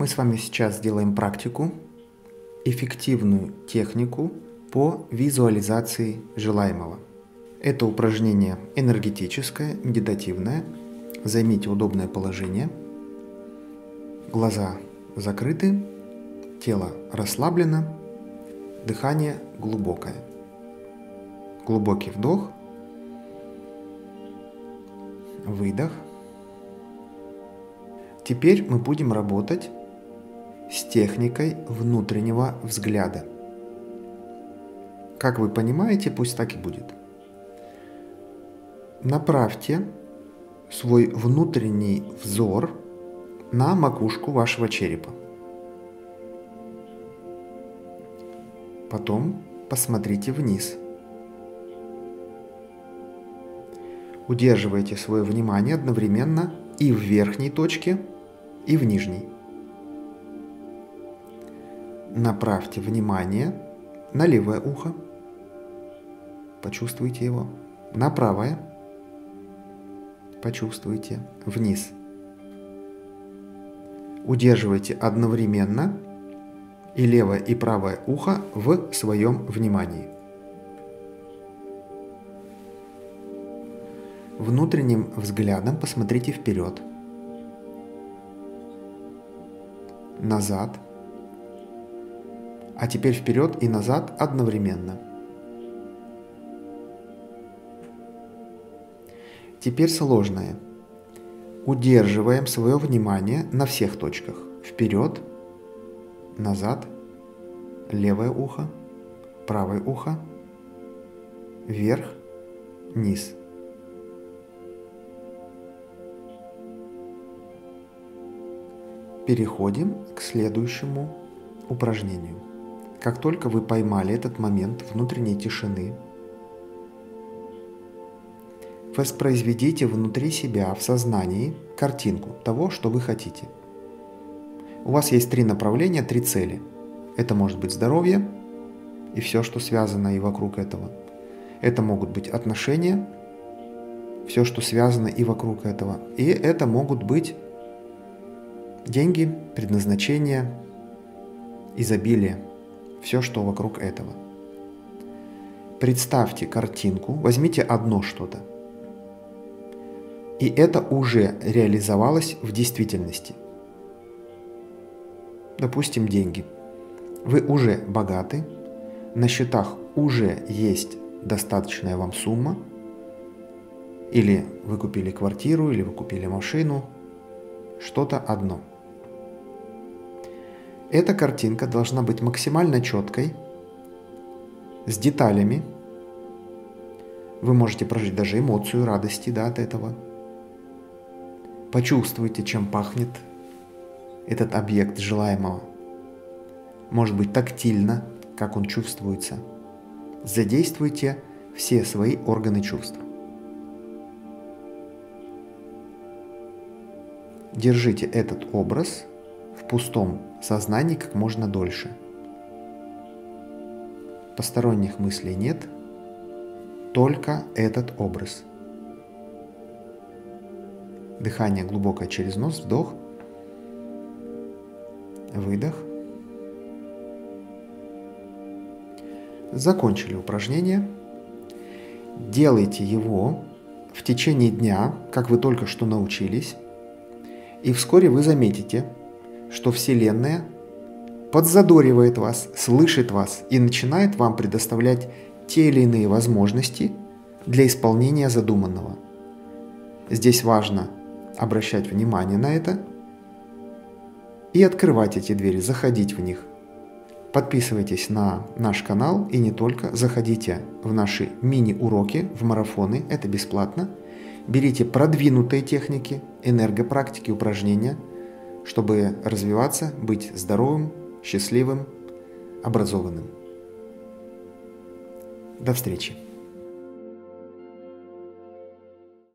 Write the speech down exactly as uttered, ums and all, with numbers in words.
Мы с вами сейчас сделаем практику, эффективную технику по визуализации желаемого. Это упражнение энергетическое, медитативное. Займите удобное положение. Глаза закрыты, тело расслаблено, дыхание глубокое. Глубокий вдох, выдох. Теперь мы будем работать с техникой внутреннего взгляда. Как вы понимаете, пусть так и будет. Направьте свой внутренний взор на макушку вашего черепа. Потом посмотрите вниз. Удерживайте свое внимание одновременно и в верхней точке, и в нижней. Направьте внимание на левое ухо. Почувствуйте его. На правое. Почувствуйте вниз. Удерживайте одновременно и левое, и правое ухо в своем внимании. Внутренним взглядом посмотрите вперед, назад, а теперь вперед и назад одновременно. Теперь сложное. Удерживаем свое внимание на всех точках. Вперед, назад, левое ухо, правое ухо, вверх, низ. Переходим к следующему упражнению. Как только вы поймали этот момент внутренней тишины, воспроизведите внутри себя в сознании картинку того, что вы хотите. У вас есть три направления, три цели. Это может быть здоровье и все, что связано и вокруг этого. Это могут быть отношения, все, что связано и вокруг этого. И это могут быть деньги, предназначение, изобилие, все, что вокруг этого. Представьте картинку, возьмите одно что-то. И это уже реализовалось в действительности. Допустим, деньги. Вы уже богаты, на счетах уже есть достаточная вам сумма, или вы купили квартиру, или вы купили машину, что-то одно. Эта картинка должна быть максимально четкой, с деталями. Вы можете прожить даже эмоцию радости, да, от этого. Почувствуйте, чем пахнет этот объект желаемого. Может быть, тактильно, как он чувствуется. Задействуйте все свои органы чувств. Держите этот образ в пустом сознании как можно дольше. Посторонних мыслей нет, только этот образ. Дыхание глубокое через нос, вдох, выдох. Закончили упражнение. Делайте его в течение дня, как вы только что научились, и вскоре вы заметите, что Вселенная подзадоривает вас, слышит вас и начинает вам предоставлять те или иные возможности для исполнения задуманного. Здесь важно обращать внимание на это и открывать эти двери, заходить в них. Подписывайтесь на наш канал и не только, заходите в наши мини-уроки, в марафоны, это бесплатно. Берите продвинутые техники, энергопрактики, упражнения, чтобы развиваться, быть здоровым, счастливым, образованным. До встречи!